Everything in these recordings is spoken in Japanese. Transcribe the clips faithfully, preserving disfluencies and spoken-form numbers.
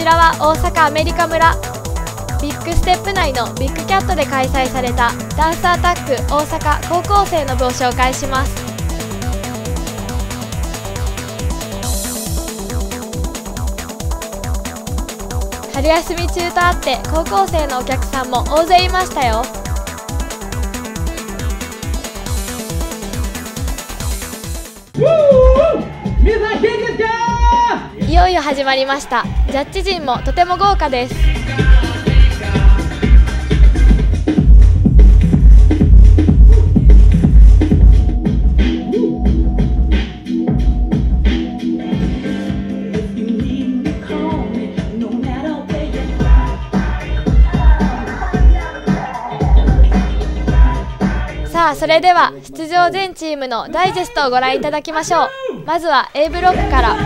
ちらは大阪アメリカ村ビッグステップ内のビッグキャットで開催されたダンスアタック大阪高校生の部を紹介します。春休み中とあって高校生のお客さんも大勢いましたよ。いよいよ始まりました。ジャッジ陣もとても豪華です。さあそれでは出場全チームのダイジェストをご覧いただきましょう。まずは A ブロックから。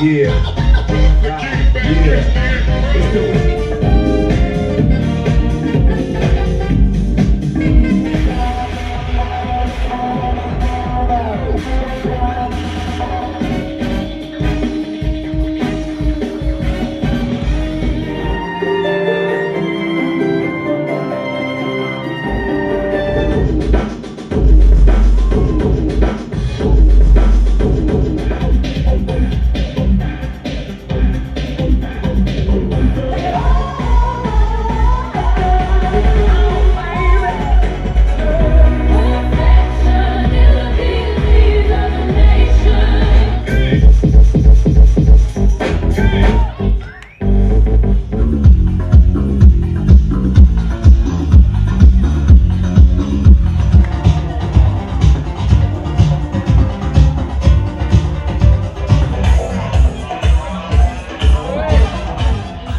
Yeah. Yeah.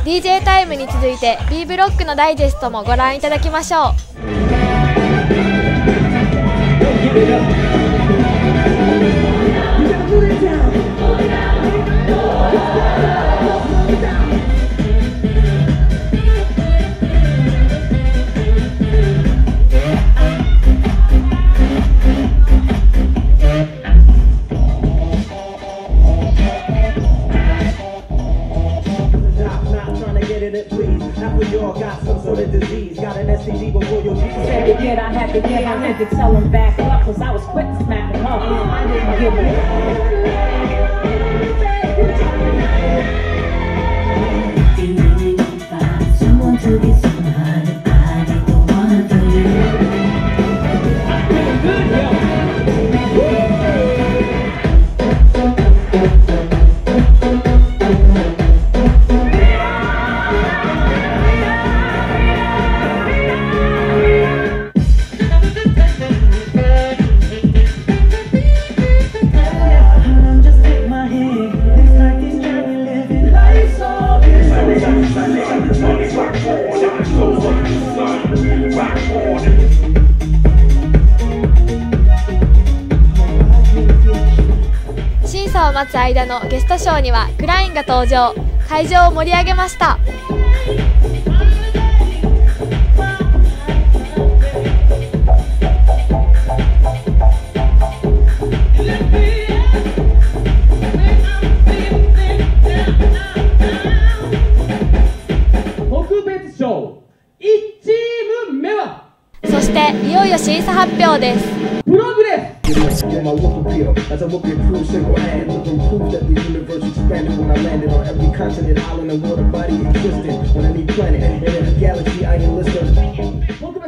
ディージェー タイムに続いて B ブロックのダイジェストもご覧いただきましょう。審査を待つ間のゲストショーにはクラインが登場。会場を盛り上げました。いよいよ審査発表です。プログレス。特別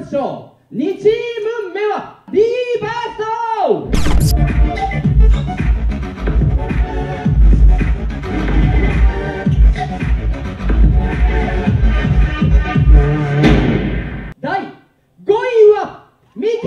賞にチーム目はリーバースト。第ごいはミキ。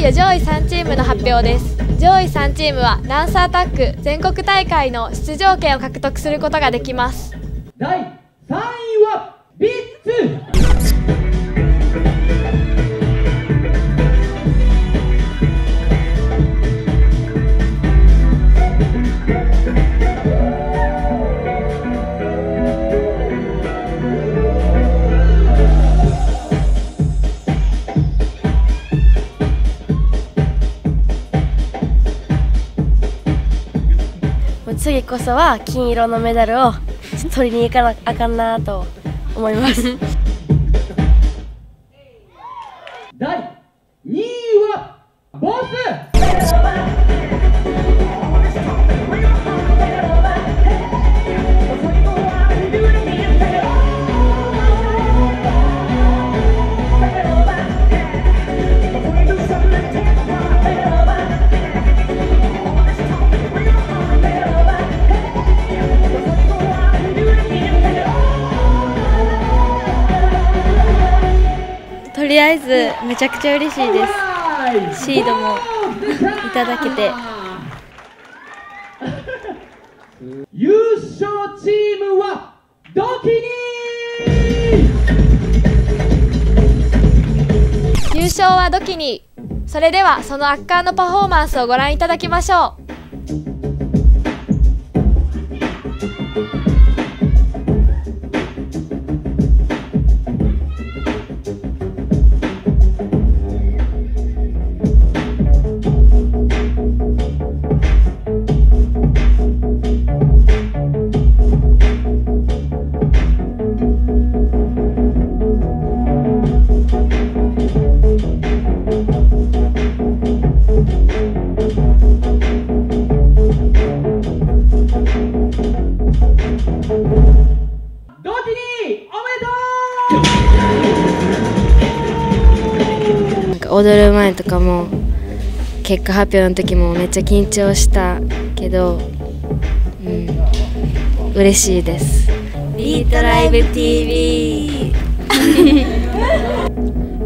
いよ上位さんチームの発表です。上位さんチームはダンスアタック全国大会の出場権を獲得することができます。だいさんいは ヴィッツ。次こそは金色のメダルを取りに行かなあかんなと思います。だいにいはボス。とりあえずめちゃくちゃ嬉しいです。シードもいただけて。優勝チームはDoKi 優勝はDoKi。それではその圧巻のパフォーマンスをご覧いただきましょう。踊る前とかも結果発表の時もめっちゃ緊張したけど、うん、嬉しいです。ビートライブ ティーブイ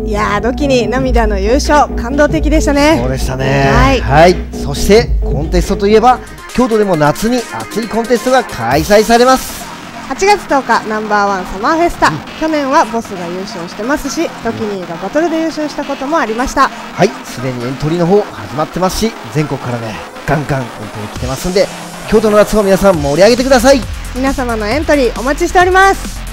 いやー、DoKiに涙の優勝、感動的でしたね。そうでしたね。はい、はい、そしてコンテストといえば京都でも夏に熱いコンテストが開催されます。はちがつとおかナンバーワンサマーフェスタ、うん、去年はボスが優勝してますし、DoKi がバトルで優勝したこともありました。はい、すでにエントリーの方始まってますし、全国からねガンガンエントリー来てますんで、京都の夏を皆さん盛り上げてください。皆様のエントリーお待ちしております。